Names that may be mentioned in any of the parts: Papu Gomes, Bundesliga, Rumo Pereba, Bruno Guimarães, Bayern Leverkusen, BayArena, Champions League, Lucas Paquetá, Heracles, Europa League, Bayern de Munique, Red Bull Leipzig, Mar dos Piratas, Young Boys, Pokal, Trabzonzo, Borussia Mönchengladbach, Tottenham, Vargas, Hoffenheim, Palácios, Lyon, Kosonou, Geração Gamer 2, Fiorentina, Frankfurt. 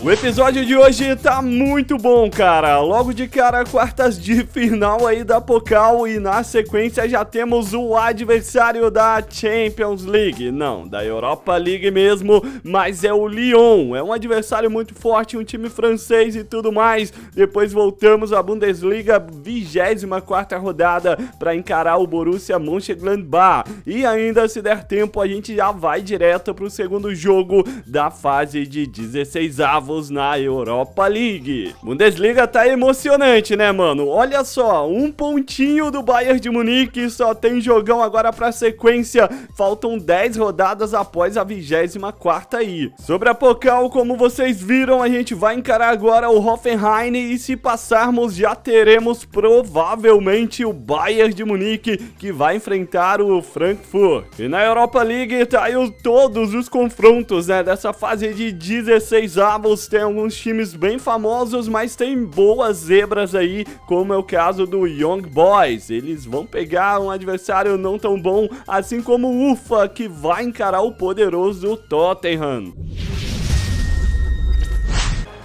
O episódio de hoje tá muito bom, cara. Logo de cara, quartas de final aí da Pokal e na sequência já temos o adversário da Champions League. Não, da Europa League mesmo, mas é o Lyon. É um adversário muito forte, um time francês e tudo mais. Depois voltamos à Bundesliga, 24ª rodada, pra encarar o Borussia Mönchengladbach. E ainda, se der tempo, a gente já vai direto pro segundo jogo da fase de 16avos na Europa League. Bundesliga tá emocionante, né, mano? Olha só, um pontinho do Bayern de Munique, só tem jogão agora pra sequência, faltam 10 rodadas após a 24ª aí. Sobre a Pokal, como vocês viram, a gente vai encarar agora o Hoffenheim e se passarmos já teremos provavelmente o Bayern de Munique, que vai enfrentar o Frankfurt. E na Europa League tá aí todos os confrontos, né, dessa fase de 16avos. Tem alguns times bem famosos, mas tem boas zebras aí, como é o caso do Young Boys. Eles vão pegar um adversário não tão bom, assim como o Ufa, que vai encarar o poderoso Tottenham.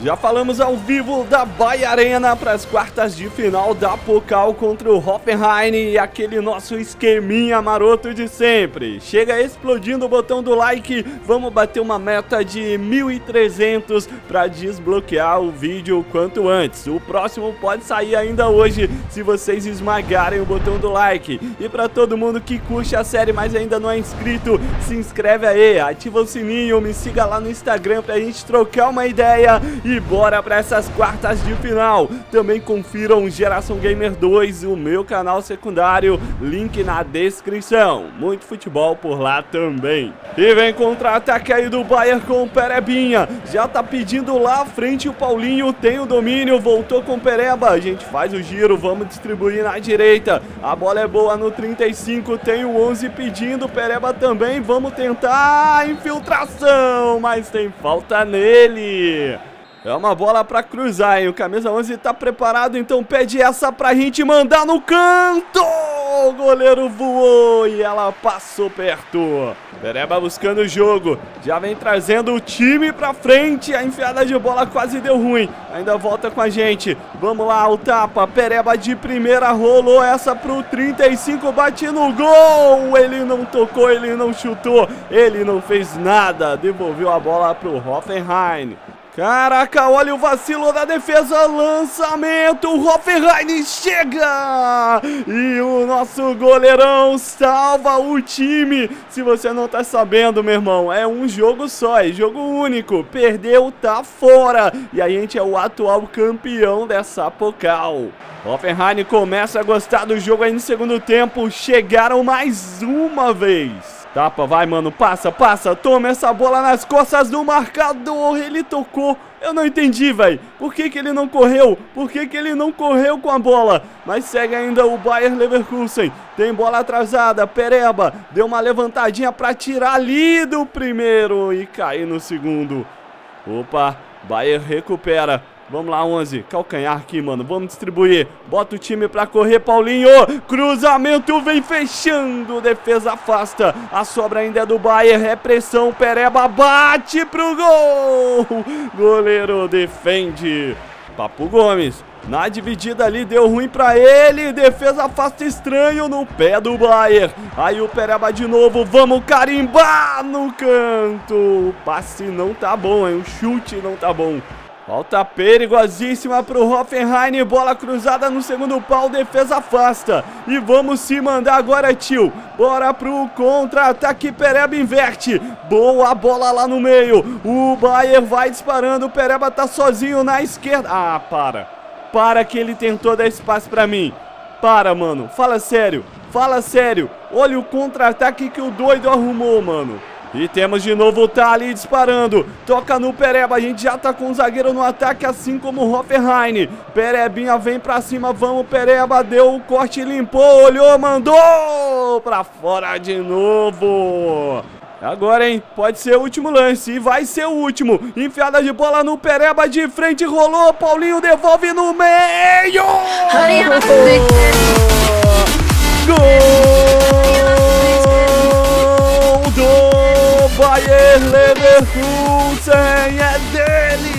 Já falamos ao vivo da BayArena para as quartas de final da Pokal contra o Hoffenheim e aquele nosso esqueminha maroto de sempre. Chega explodindo o botão do like, vamos bater uma meta de 1.300 para desbloquear o vídeo o quanto antes. O próximo pode sair ainda hoje se vocês esmagarem o botão do like. E para todo mundo que curte a série mas ainda não é inscrito, se inscreve aí, ativa o sininho, me siga lá no Instagram para a gente trocar uma ideia. E bora para essas quartas de final. Também confiram o Geração Gamer 2, o meu canal secundário, link na descrição. Muito futebol por lá também. E vem contra-ataque aí do Bayern com o Perebinha. Já tá pedindo lá à frente o Paulinho, tem o domínio, voltou com o Pereba. A gente faz o giro, vamos distribuir na direita. A bola é boa no 35, tem o 11 pedindo, o Pereba também. Vamos tentar infiltração, mas tem falta nele. É uma bola pra cruzar, hein? O camisa 11 tá preparado, então pede essa pra gente mandar no canto! O goleiro voou e ela passou perto. Pereba buscando o jogo, já vem trazendo o time pra frente. A enfiada de bola quase deu ruim, ainda volta com a gente. Vamos lá, o tapa, Pereba de primeira, rolou essa pro 35, bate no gol. Ele não tocou, ele não chutou, ele não fez nada. Devolveu a bola pro Hoffenheim. Caraca, olha o vacilo da defesa, lançamento, o Hoffenheim chega! E o nosso goleirão salva o time. Se você não tá sabendo, meu irmão, é um jogo só, é jogo único. Perdeu, tá fora. E a gente é o atual campeão dessa Pokal. Hoffenheim começa a gostar do jogo aí no segundo tempo, chegaram mais uma vez. Tapa, vai, mano, passa, passa, toma essa bola nas costas do marcador, ele tocou. Eu não entendi, velho. Por que ele não correu? Por que ele não correu com a bola? Mas segue ainda o Bayern Leverkusen. Tem bola atrasada, Pereba deu uma levantadinha pra tirar ali do primeiro e cair no segundo. Opa, Bayern recupera. Vamos lá, 11, calcanhar aqui, mano, vamos distribuir, bota o time pra correr, Paulinho, cruzamento, vem fechando, defesa afasta, a sobra ainda é do Bayern, é pressão, Pereba bate pro gol, goleiro defende, Papo Gomes, na dividida ali, deu ruim pra ele, defesa afasta, estranho no pé do Bayern, aí o Pereba de novo, vamos carimbar no canto, o passe não tá bom, hein? O chute não tá bom. Falta perigosíssima pro Hoffenheim, bola cruzada no segundo pau, defesa afasta. E vamos se mandar agora, tio. Bora pro contra-ataque, Pereba inverte. Boa bola lá no meio. O Bayern vai disparando, o Pereba tá sozinho na esquerda. Ah, para. Para que ele tentou dar espaço pra mim. Para, mano. Fala sério. Fala sério. Olha o contra-ataque que o doido arrumou, mano. E temos de novo o Tali disparando, toca no Pereba, a gente já tá com o zagueiro no ataque, assim como o Hoffenheim. Perebinha vem pra cima, vamos Pereba, deu o corte, limpou, olhou, mandou pra fora de novo. Agora, hein, pode ser o último lance, e vai ser o último. Enfiada de bola no Pereba, de frente, rolou, Paulinho devolve no meio. Gol do Bayern Leverkusen, é dele!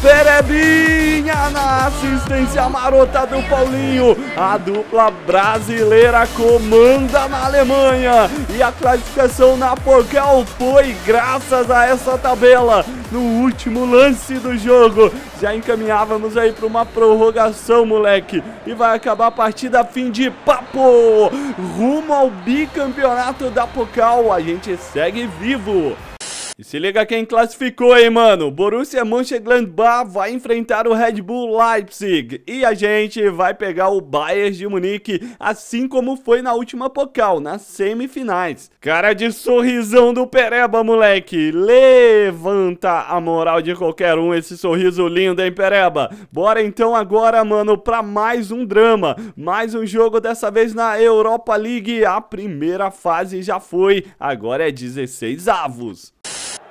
Perebrinha na assistência marota do Paulinho. A dupla brasileira comanda na Alemanha. E a classificação na Pokal foi graças a essa tabela. No último lance do jogo, já encaminhávamos aí para uma prorrogação, moleque. E vai acabar a partida, fim de papo. Rumo ao bicampeonato da Pokal. A gente segue vivo. E se liga quem classificou, hein, mano? Borussia Mönchengladbach vai enfrentar o Red Bull Leipzig. E a gente vai pegar o Bayern de Munique, assim como foi na última Pokal, nas semifinais. Cara de sorrisão do Pereba, moleque. Levanta a moral de qualquer um esse sorriso lindo, hein, Pereba? Bora então agora, mano, pra mais um drama. Mais um jogo, dessa vez na Europa League. A primeira fase já foi, agora é 16avos.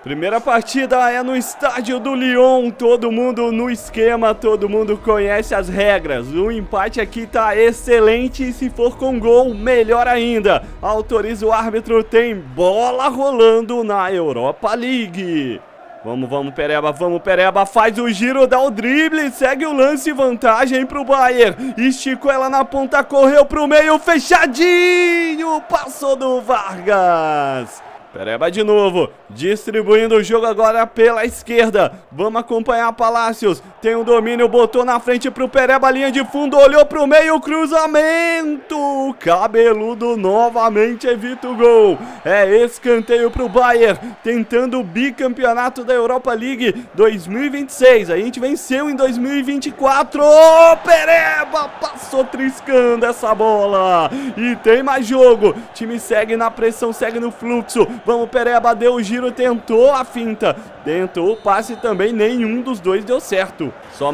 Primeira partida é no estádio do Lyon, todo mundo no esquema, todo mundo conhece as regras. O empate aqui tá excelente e se for com gol, melhor ainda. Autoriza o árbitro, tem bola rolando na Europa League. Vamos, Pereba, faz o giro, dá o drible, segue o lance, vantagem pro Bayern. Esticou ela na ponta, correu pro meio, fechadinho, passou do Vargas. Pereba de novo, distribuindo o jogo agora pela esquerda. Vamos acompanhar Palácios. Tem um domínio, botou na frente pro Pereba, linha de fundo, olhou pro meio, cruzamento. Cabeludo novamente evita o gol. É escanteio pro Bayern, tentando o bicampeonato da Europa League 2026. A gente venceu em 2024. Oh, Pereba passou triscando essa bola. E tem mais jogo. Time segue na pressão, segue no fluxo. Vamos, Pereba, deu o giro, tentou a finta, tentou o passe também, nenhum dos dois deu certo. Só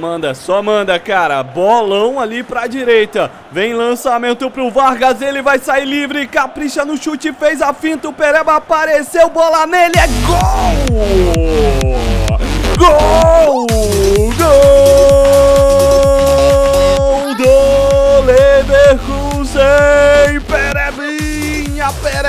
manda, cara, bolão ali pra direita, vem lançamento pro Vargas, ele vai sair livre, capricha no chute, fez a finta, o Pereba apareceu, bola nele, é gol! Gol! Gol do Leverkusen!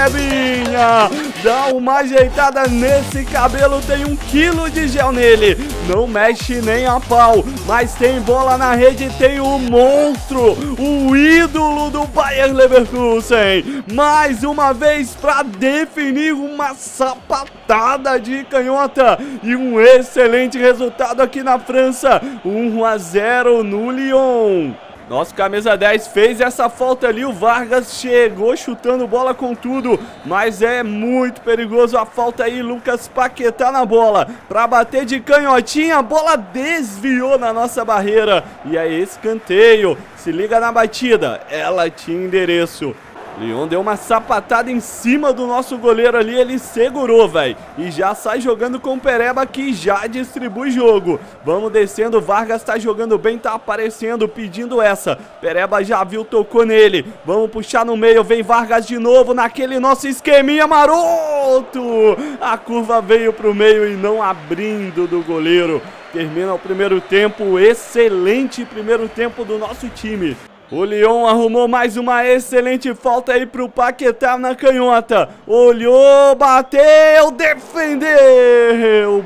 Perebinha, dá uma ajeitada nesse cabelo, tem 1 quilo de gel nele, não mexe nem a pau, mas tem bola na rede, tem o monstro, o ídolo do Bayern Leverkusen, mais uma vez pra definir uma sapatada de canhota e um excelente resultado aqui na França, 1-0 no Lyon. Nosso camisa 10 fez essa falta ali, o Vargas chegou chutando bola com tudo, mas é muito perigoso a falta aí, Lucas Paquetá na bola, pra bater de canhotinha, a bola desviou na nossa barreira, e é escanteio, se liga na batida, ela tinha endereço. Lyon deu uma sapatada em cima do nosso goleiro ali, ele segurou, velho. E já sai jogando com o Pereba, que já distribui jogo. Vamos descendo, Vargas tá jogando bem, tá aparecendo, pedindo essa. Pereba já viu, tocou nele. Vamos puxar no meio, vem Vargas de novo naquele nosso esqueminha maroto. A curva veio pro meio e não abrindo do goleiro. Termina o primeiro tempo, excelente primeiro tempo do nosso time. O Lyon arrumou mais uma excelente falta aí pro Paquetá na canhota. Olhou, bateu, defendeu.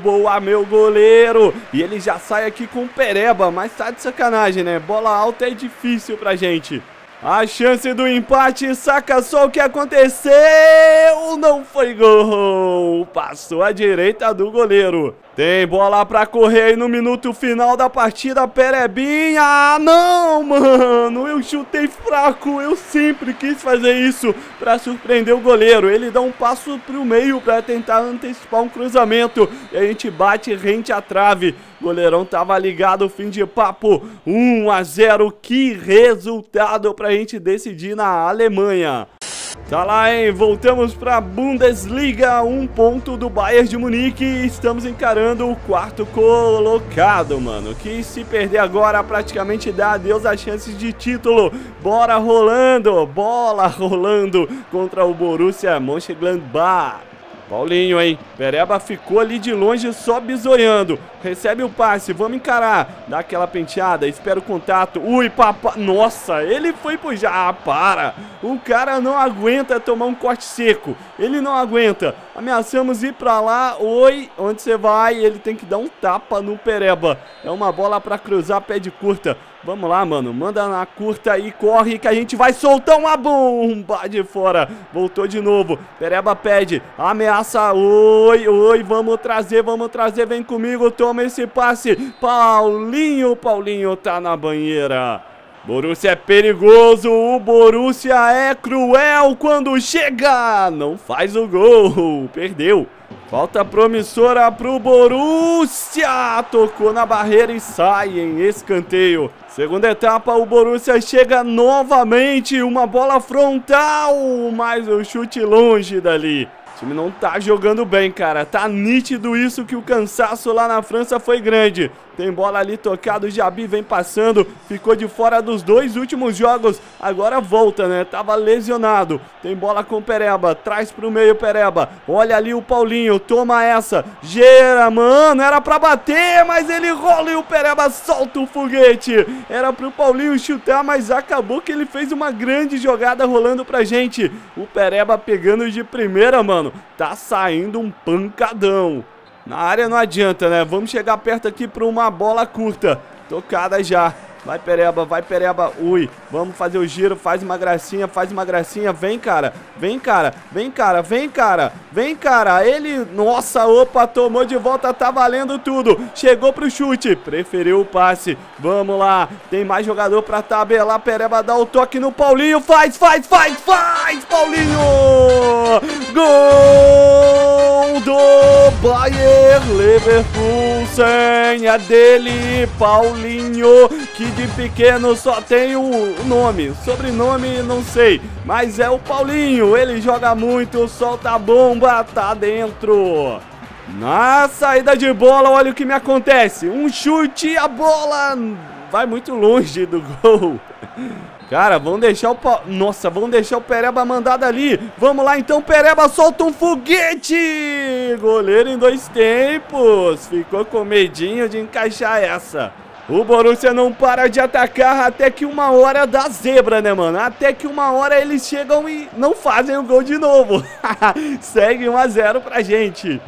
Boa, meu goleiro. E ele já sai aqui com o Pereba, mas tá de sacanagem, né? Bola alta é difícil pra gente. A chance do empate, saca só o que aconteceu, não foi gol, passou à direita do goleiro. Tem bola pra correr aí no minuto final da partida, Perebinha, ah, não, mano, eu chutei fraco, eu sempre quis fazer isso pra surpreender o goleiro. Ele dá um passo pro meio pra tentar antecipar um cruzamento e a gente bate rente à trave. Goleirão tava ligado, fim de papo, 1-0, que resultado pra gente decidir na Alemanha. Tá lá, hein? Voltamos pra Bundesliga, 1 ponto do Bayern de Munique e estamos encarando o 4º colocado, mano, que se perder agora praticamente dá adeus às chances de título. Bora rolando, bola rolando contra o Borussia Mönchengladbach. Paulinho, hein? Pereba ficou ali de longe só bisoiando. Recebe o passe, vamos encarar. Dá aquela penteada, espera o contato. Ui, papá. Nossa, ele foi pujar. Ah, para. O cara não aguenta tomar um corte seco. Ele não aguenta. Ameaçamos ir pra lá. Oi, onde você vai? Ele tem que dar um tapa no Pereba. É uma bola pra cruzar, pé de curta. Vamos lá, mano. Manda na curta e corre que a gente vai soltar uma bomba de fora. Voltou de novo. Pereba pede. Ameaça. Oi, oi. Vamos trazer, vamos trazer. Vem comigo. Toma esse passe. Paulinho, Paulinho tá na banheira. Borussia é perigoso. O Borussia é cruel quando chega. Não faz o gol. Perdeu. Falta promissora pro Borussia, tocou na barreira e sai em escanteio. Segunda etapa, o Borussia chega novamente, uma bola frontal, mas o chute longe dali. O time não tá jogando bem, cara. Tá nítido isso que o cansaço lá na França foi grande. Tem bola ali tocada, o Jabi vem passando. Ficou de fora dos dois últimos jogos. Agora volta, né? Tava lesionado. Tem bola com o Pereba. Traz pro meio, Pereba. Olha ali o Paulinho. Toma essa. Gera, mano. Era pra bater, mas ele rola e o Pereba solta o foguete. Era pro Paulinho chutar, mas acabou que ele fez uma grande jogada rolando pra gente. O Pereba pegando de primeira, mano. Tá saindo um pancadão. Na área não adianta, né? Vamos chegar perto aqui pra uma bola curta. Tocada já. Vai, Pereba, vai, Pereba. Ui, vamos fazer o giro. Faz uma gracinha, faz uma gracinha. Vem, cara. Vem, cara. Vem, cara. Vem, cara. Vem, cara. Ele... Nossa, opa, tomou de volta. Tá valendo tudo. Chegou pro chute. Preferiu o passe. Vamos lá. Tem mais jogador pra tabelar. Pereba dá o toque no Paulinho. Faz, faz, faz, faz, Paulinho! Gol do Bayern Leverkusen. É dele, Paulinho, que de pequeno só tem o nome, sobrenome não sei, mas é o Paulinho, ele joga muito, solta a bomba, tá dentro. Na saída de bola, olha o que me acontece, um chute, a bola vai muito longe do gol. Cara, vão deixar o... Nossa, vão deixar o Pereba mandado ali. Vamos lá, então, Pereba solta um foguete. Goleiro em dois tempos. Ficou com medinho de encaixar essa. O Borussia não para de atacar até que uma hora dá zebra, né, mano? Até que uma hora eles chegam e não fazem o gol de novo. Segue 1 a 0 pra gente.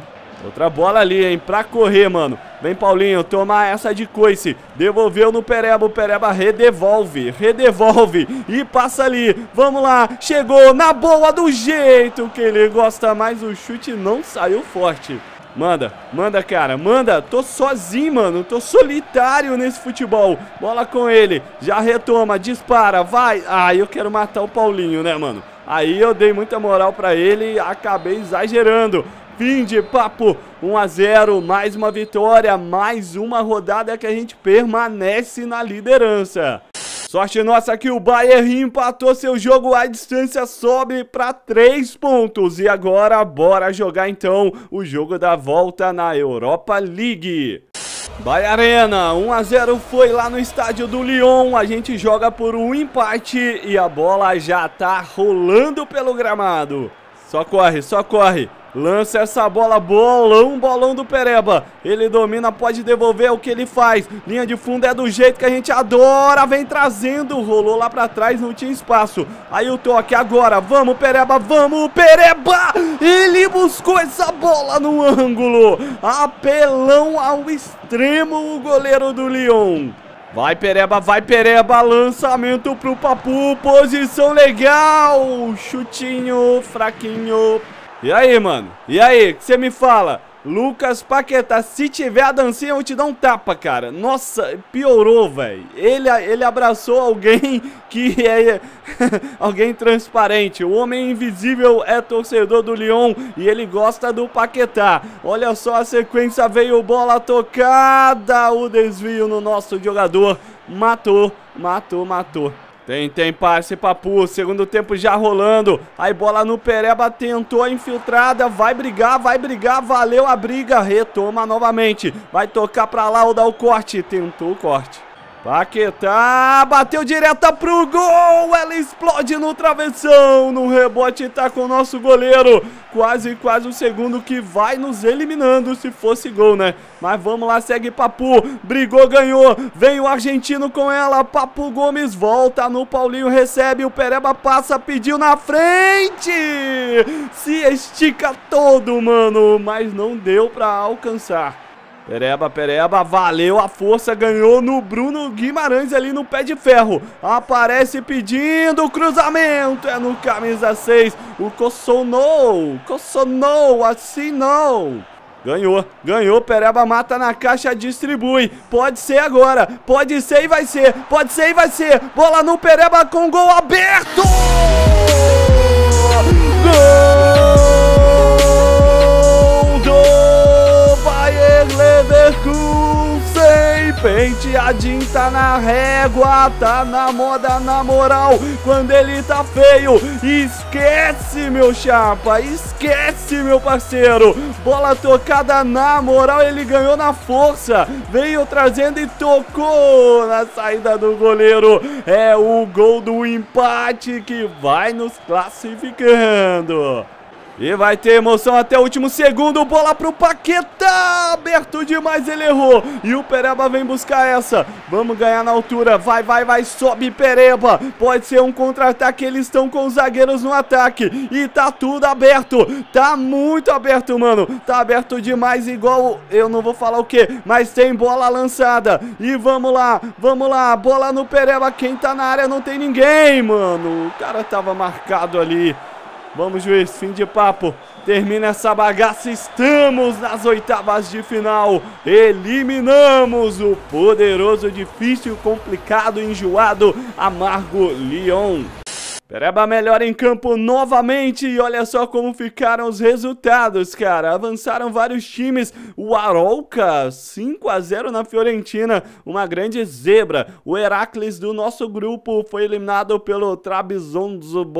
Outra bola ali, hein, pra correr, mano. Vem, Paulinho, toma essa de coice. Devolveu no Pereba, o Pereba redevolve, redevolve e passa ali. Vamos lá, chegou na boa do jeito que ele gosta, mas o chute não saiu forte. Manda, manda, cara, manda. Tô sozinho, mano, tô solitário nesse futebol. Bola com ele, já retoma, dispara, vai. Ah, eu quero matar o Paulinho, né, mano? Aí eu dei muita moral pra ele e acabei exagerando. Fim de papo, 1 a 0, mais uma vitória, mais uma rodada que a gente permanece na liderança. Sorte nossa que o Bayern empatou seu jogo, a distância sobe para 3 pontos. E agora, bora jogar então o jogo da volta na Europa League. BayArena, 1 a 0 foi lá no estádio do Lyon, a gente joga por um empate e a bola já tá rolando pelo gramado. Só corre, só corre. Lança essa bola, bolão, bolão do Pereba. Ele domina, pode devolver, é o que ele faz. Linha de fundo é do jeito que a gente adora. Vem trazendo, rolou lá pra trás, não tinha espaço. Aí o toque agora, vamos Pereba, vamos Pereba. Ele buscou essa bola no ângulo. Apelão ao extremo o goleiro do Lyon. Vai Pereba, lançamento pro Papu, posição legal. Chutinho, fraquinho. E aí, mano? E aí? O que você me fala? Lucas Paquetá, se tiver a dancinha, eu te dou um tapa, cara. Nossa, piorou, velho. Ele abraçou alguém que é... alguém transparente. O homem invisível é torcedor do Lyon e ele gosta do Paquetá. Olha só a sequência, veio bola tocada. O desvio no nosso jogador. Matou, matou, matou. Tem passe, Papu, segundo tempo já rolando. Aí bola no Pereba, tentou a infiltrada, vai brigar, valeu a briga, retoma novamente. Vai tocar pra lá ou dá o corte, tentou o corte. Paquetá bateu direta pro gol, ela explode no travessão, no rebote tá com o nosso goleiro, quase o segundo que vai nos eliminando se fosse gol, né? Mas vamos lá, segue Papu, brigou, ganhou, vem o argentino com ela, Papu Gomes volta no Paulinho, recebe, o Pereba passa, pediu na frente, se estica todo, mano, mas não deu pra alcançar. Pereba, valeu a força, ganhou no Bruno Guimarães ali no pé de ferro, aparece pedindo, cruzamento, é no camisa 6, o Kosonou, assim não, ganhou, Pereba mata na caixa, distribui, pode ser agora, pode ser e vai ser, bola no Pereba com gol aberto, gol! Leverkusen, penteadinho tá na régua, tá na moda, na moral, quando ele tá feio, esquece meu chapa, esquece meu parceiro, bola tocada na moral, ele ganhou na força, veio trazendo e tocou na saída do goleiro, é o gol do empate que vai nos classificando. E vai ter emoção até o último segundo, bola pro Paquetá, aberto demais, ele errou, e o Pereba vem buscar essa, vamos ganhar na altura, vai, sobe Pereba, pode ser um contra-ataque, eles estão com os zagueiros no ataque, e tá tudo aberto, tá muito aberto, mano, tá aberto demais, igual, eu não vou falar o que, mas tem bola lançada, e vamos lá, bola no Pereba, quem tá na área não tem ninguém, mano, o cara tava marcado ali. Vamos, juiz, fim de papo, termina essa bagaça, estamos nas oitavas de final, eliminamos o poderoso, difícil, complicado, enjoado, amargo Lyon. Pereba melhor em campo novamente e olha só como ficaram os resultados, cara. Avançaram vários times, o Arauca 5-0 na Fiorentina, uma grande zebra. O Heracles do nosso grupo foi eliminado pelo Trabzonzo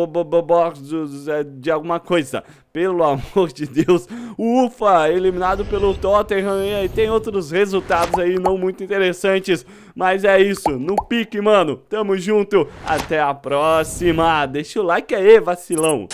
de alguma coisa. Pelo amor de Deus, o Ufa eliminado pelo Tottenham e aí tem outros resultados aí não muito interessantes. Mas é isso, no pique, mano. Tamo junto, até a próxima. Deixa o like aí, vacilão.